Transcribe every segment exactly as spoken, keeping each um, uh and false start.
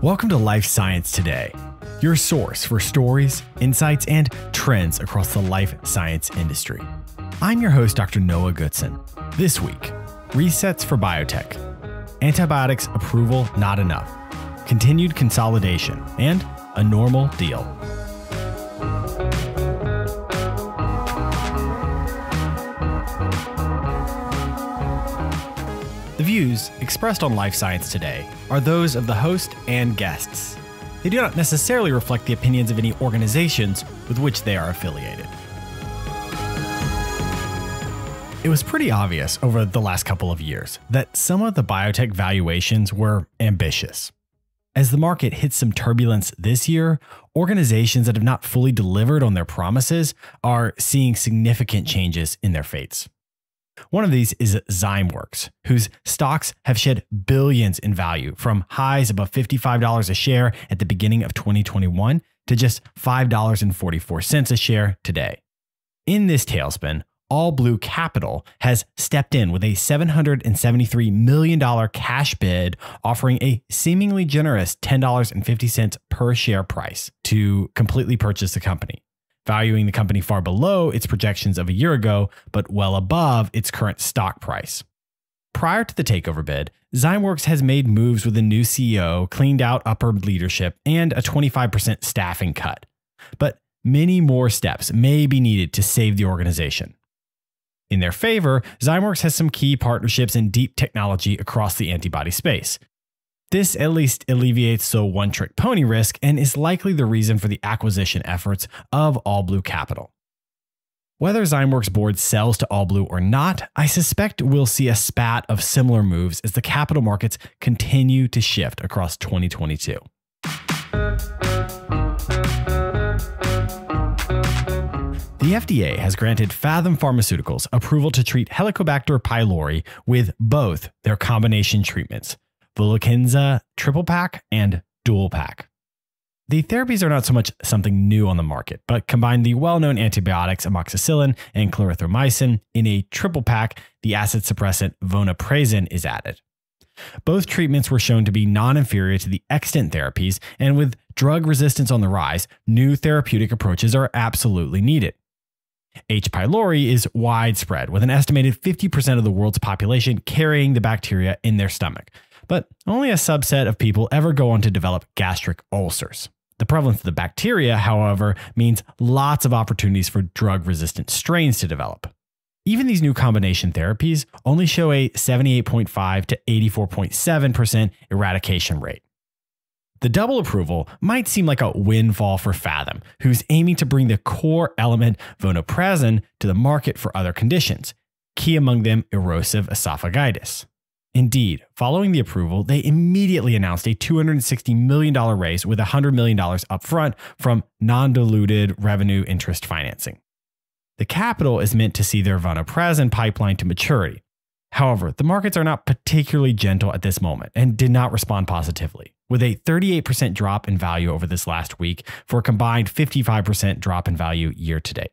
Welcome to Life Science Today, your source for stories, insights, and trends across the life science industry. I'm your host, Doctor Noah Goodson. This week, resets for biotech, antibiotics approval not enough, continued consolidation, and a normal deal. The views expressed on Life Science Today are those of the host and guests. They do not necessarily reflect the opinions of any organizations with which they are affiliated. It was pretty obvious over the last couple of years that some of the biotech valuations were ambitious. As the market hits some turbulence this year, organizations that have not fully delivered on their promises are seeing significant changes in their fates. One of these is Zymeworks, whose stocks have shed billions in value from highs above fifty-five dollars a share at the beginning of twenty twenty-one to just five dollars and forty-four cents a share today. In this tailspin, All Blue Capital has stepped in with a seven hundred seventy-three million dollars cash bid, offering a seemingly generous ten dollars and fifty cents per share price to completely purchase the company, valuing the company far below its projections of a year ago, but well above its current stock price. Prior to the takeover bid, Zymeworks has made moves with a new C E O, cleaned out upper leadership, and a twenty-five percent staffing cut. But many more steps may be needed to save the organization. In their favor, Zymeworks has some key partnerships in deep technology across the antibody space. This at least alleviates the one-trick pony risk and is likely the reason for the acquisition efforts of All Blue Capital. Whether Zymeworks' board sells to All Blue or not, I suspect we'll see a spat of similar moves as the capital markets continue to shift across twenty twenty-two. The F D A has granted Phathom Pharmaceuticals approval to treat Helicobacter pylori with both their combination treatments, Voquezna triple pack and dual pack. The therapies are not so much something new on the market, but combine the well-known antibiotics amoxicillin and clarithromycin in a triple pack. The acid suppressant vonoprazan is added. Both treatments were shown to be non-inferior to the extant therapies, and with drug resistance on the rise, new therapeutic approaches are absolutely needed. H. pylori is widespread, with an estimated fifty percent of the world's population carrying the bacteria in their stomach. But only a subset of people ever go on to develop gastric ulcers. The prevalence of the bacteria, however, means lots of opportunities for drug-resistant strains to develop. Even these new combination therapies only show a seventy-eight point five to eighty-four point seven percent eradication rate. The double approval might seem like a windfall for Phathom, who's aiming to bring the core element vonoprazan to the market for other conditions, key among them erosive esophagitis. Indeed, following the approval, they immediately announced a two hundred sixty million dollars raise with one hundred million dollars upfront from non-diluted revenue interest financing. The capital is meant to see their vonoprazan pipeline to maturity. However, the markets are not particularly gentle at this moment and did not respond positively, with a thirty-eight percent drop in value over this last week for a combined fifty-five percent drop in value year to date.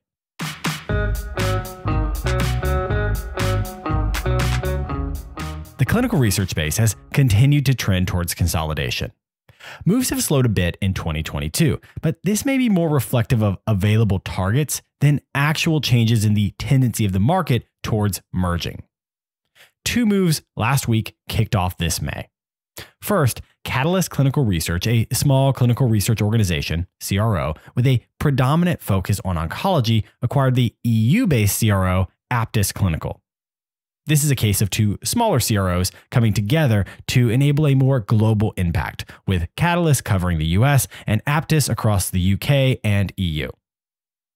The clinical research space has continued to trend towards consolidation. Moves have slowed a bit in twenty twenty-two, but this may be more reflective of available targets than actual changes in the tendency of the market towards merging. Two moves last week kicked off this May. First, Catalyst Clinical Research, a small clinical research organization, C R O, with a predominant focus on oncology, acquired the E U-based C R O, Aptus Clinical. This is a case of two smaller C R Os coming together to enable a more global impact, with Catalyst covering the U S and Aptus across the U K and E U.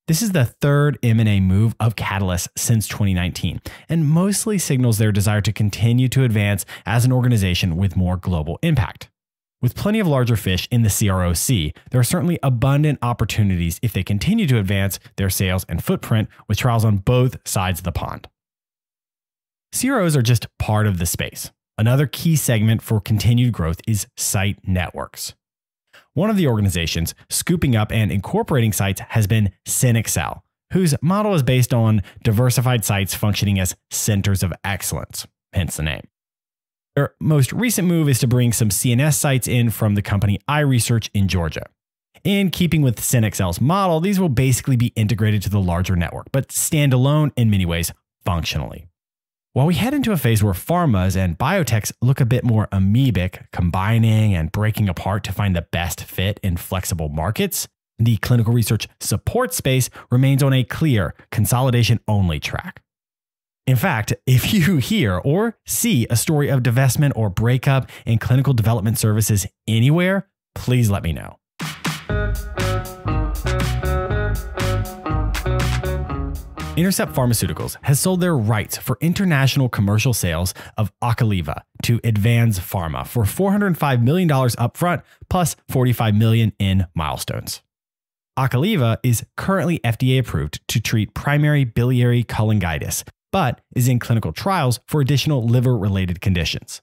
This is the third M and A move of Catalyst since twenty nineteen, and mostly signals their desire to continue to advance as an organization with more global impact. With plenty of larger fish in the C R O C, there are certainly abundant opportunities if they continue to advance their sales and footprint with trials on both sides of the pond. C R Os are just part of the space. Another key segment for continued growth is site networks. One of the organizations scooping up and incorporating sites has been CenExel, whose model is based on diversified sites functioning as centers of excellence, hence the name. Their most recent move is to bring some C N S sites in from the company iResearch in Georgia. In keeping with CenExel's model, these will basically be integrated to the larger network, but stand alone in many ways functionally. While we head into a phase where pharmas and biotechs look a bit more amoebic, combining and breaking apart to find the best fit in flexible markets, the clinical research support space remains on a clear consolidation-only track. In fact, if you hear or see a story of divestment or breakup in clinical development services anywhere, please let me know. Intercept Pharmaceuticals has sold their rights for international commercial sales of Ocaliva to Advanz Pharma for four hundred five million dollars upfront plus forty-five million dollars in milestones. Ocaliva is currently F D A approved to treat primary biliary cholangitis, but is in clinical trials for additional liver-related conditions.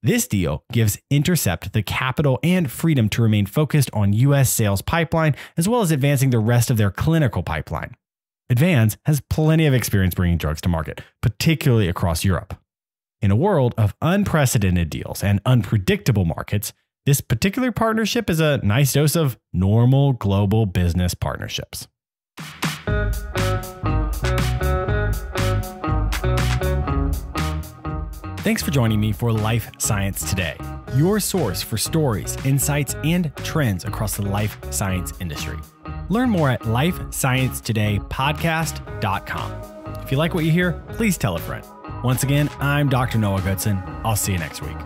This deal gives Intercept the capital and freedom to remain focused on U S sales pipeline, as well as advancing the rest of their clinical pipeline. Advanz has plenty of experience bringing drugs to market, particularly across Europe. In a world of unprecedented deals and unpredictable markets, this particular partnership is a nice dose of normal global business partnerships. Thanks for joining me for Life Science Today, your source for stories, insights, and trends across the life science industry. Learn more at Life Science Today Podcast dot com. If you like what you hear, please tell a friend. Once again, I'm Doctor Noah Goodson. I'll see you next week.